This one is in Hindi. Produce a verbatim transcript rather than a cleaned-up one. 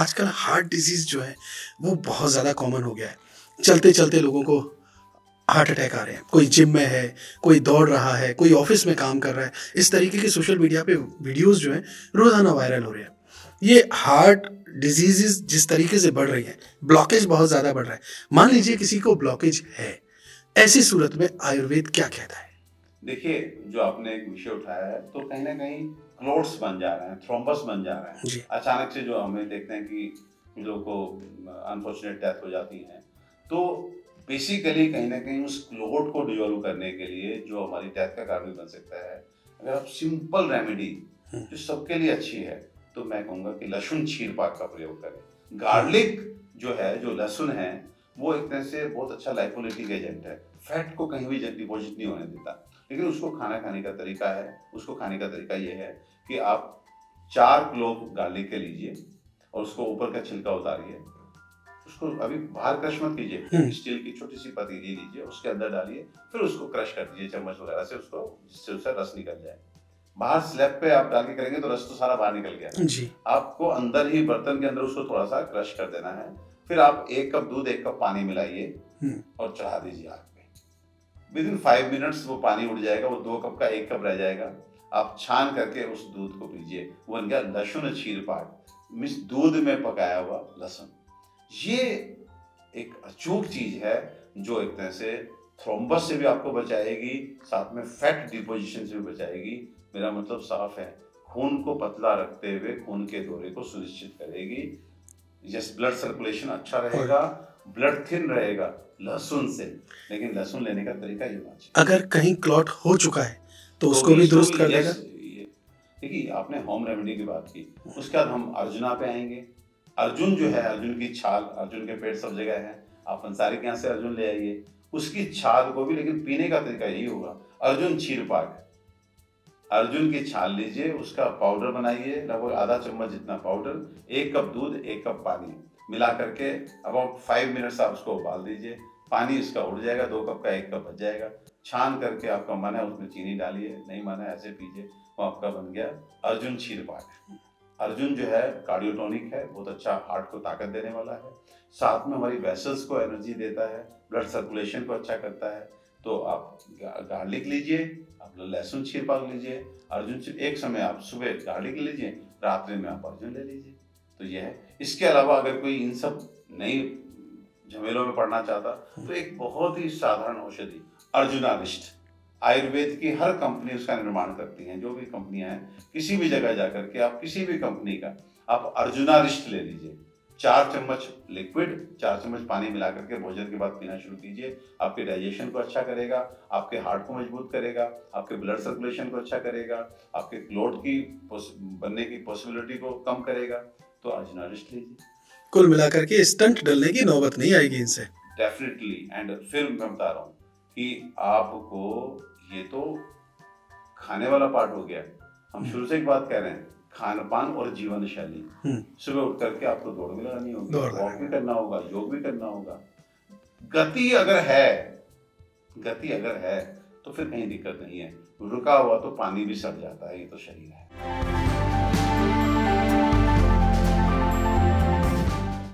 आजकल हार्ट डिजीज़ जो है वो बहुत ज़्यादा कॉमन हो गया है। चलते चलते लोगों को हार्ट अटैक आ रहे हैं, कोई जिम में है, कोई दौड़ रहा है, कोई ऑफिस में काम कर रहा है। इस तरीके के सोशल मीडिया पे वीडियोस जो हैं रोज़ाना वायरल हो रहे हैं। ये हार्ट डिजीज़ जिस तरीके से बढ़ रही है, ब्लॉकेज बहुत ज़्यादा बढ़ रहा है। मान लीजिए किसी को ब्लॉकेज है, ऐसी सूरत में आयुर्वेद क्या कहता है? देखिए, जो आपने एक विषय उठाया है तो कहीं ना कहीं क्लोट्स बन जा रहे हैं, थ्रोम्बस बन जा रहे हैं। अचानक से जो हमें देखते हैं कि लोगों को अनफॉर्चुनेट डेथ हो जाती है, तो बेसिकली कहीं ना कहीं उस क्लोट को डिजॉल्व करने के लिए जो हमारी डेथ का कारण बन सकता है, अगर आप सिंपल रेमेडी जो सबके लिए अच्छी है तो मैं कहूँगा कि लहसुन छील पाक का प्रयोग करें। गार्लिक जो है, जो लहसुन है, वो एक तरह से बहुत अच्छा लाइपोलाइटिक एजेंट है। फैट को कहीं भी डिपॉजिट नहीं होने देता, लेकिन उसको खाना खाने का तरीका है। उसको खाने का तरीका ये है कि आप चार क्लोव गार्लिक के लीजिए और उसको ऊपर का छिलका उतारिए, उसको अभी बाहर क्रश मत कीजिए, स्टील की छोटी सी पतीली लीजिए, उसके अंदर डालिए, फिर उसको क्रश कर दीजिए चम्मच वगैरह से, उसको जिससे उसका रस निकल जाए। बाहर स्लैब पे आप डाल के करेंगे तो रस तो सारा बाहर निकल गया जी। आपको अंदर ही बर्तन के अंदर उसको थोड़ा सा क्रश कर देना है। फिर आप एक कप दूध एक कप पानी मिलाइए और चढ़ा दीजिए आग पे। विद इन फाइव मिनट्स वो पानी उड़ जाएगा, वो दो कप का एक कप रह जाएगा। आप छान करके उस दूध को पीजिए। वो बन गया लहसुन छील पाक मिस दूध में पकाया हुआ लहसुन। ये एक अचूक चीज है जो एक तरह से थ्रोम्बस से भी आपको बचाएगी, साथ में फैट डिपोजिशन से भी बचाएगी। मेरा मतलब साफ है, खून को पतला रखते हुए खून के दौरे को सुनिश्चित करेगी। जस्ट ब्लड सर्कुलेशन अच्छा रहेगा, ब्लड थिन रहेगा लहसुन से, लेकिन लहसुन लेने का तरीका ये होना चाहिए। अगर कहीं क्लॉट हो चुका है तो, तो उसको भी दुरुस्त कर देगा। देखिए, आपने होम रेमेडी की बात की, उसके बाद हम अर्जुना पे आएंगे। अर्जुन जो है, अर्जुन की छाल, अर्जुन के पेड़ सब जगह है। आप अंसारी के यहाँ से अर्जुन ले आइए, उसकी छाल को भी, लेकिन पीने का तरीका यही होगा अर्जुन छील पाक। अर्जुन की छाल लीजिए, उसका पाउडर बनाइए, लगभग आधा चम्मच जितना पाउडर, एक कप दूध एक कप पानी मिला करके अबाउट फाइव मिनट्स आप उसको उबाल दीजिए। पानी इसका उड़ जाएगा, दो कप का एक कप बच जाएगा। छान करके आपका मन है उसमें चीनी डालिए, नहीं मन है ऐसे पीजिए, वो आपका बन गया अर्जुन छील पाक। अर्जुन जो है कार्डियोटोनिक है, बहुत अच्छा हार्ट को ताकत देने वाला है, साथ में हमारी वेसल्स को एनर्जी देता है, ब्लड सर्कुलेशन को अच्छा करता है। तो आप गार्लिक लीजिए, आप लहसुन छील पाक लीजिए, अर्जुन एक समय आप सुबह गार्लिक लीजिए, रात्रि में आप अर्जुन ले लीजिए। तो यह है। इसके अलावा अगर कोई इन सब नई झमेलों में पढ़ना चाहता तो एक बहुत ही साधारण औषधि अर्जुनारिष्ट, आयुर्वेद की हर कंपनी उसका निर्माण करती हैं। जो भी कंपनियां हैं, किसी भी जगह जा कर के आप किसी भी कंपनी का आप अर्जुनारिष्ट ले लीजिए। चार चम्मच लिक्विड, चार चम्मच पानी मिला करके भोजन के बाद पीना शुरू कीजिए। आपके डाइजेशन को अच्छा करेगा, आपके हार्ट को मजबूत करेगा, आपके ब्लड सर्कुलेशन को अच्छा करेगा, आपके क्लोट की बनने की पॉसिबिलिटी को कम करेगा। तो अर्जुनारिष्ट लीजिए। कुल मिलाकर के स्टंट डलने की नौबत नहीं आएगी इनसे, डेफिनेटली। एंड फिर मैं बता रहा हूँ कि आपको ये तो खाने वाला पार्ट हो गया। हम शुरू से एक बात कह रहे हैं, खान पान और जीवन शैली। सुबह उठ करके आपको दौड़ भी लगानी होगी, वॉक भी करना होगा, योग भी करना होगा। गति अगर है, गति अगर है तो फिर कहीं दिक्कत नहीं है। रुका हुआ तो पानी भी सड़ जाता है, ये तो शरीर है।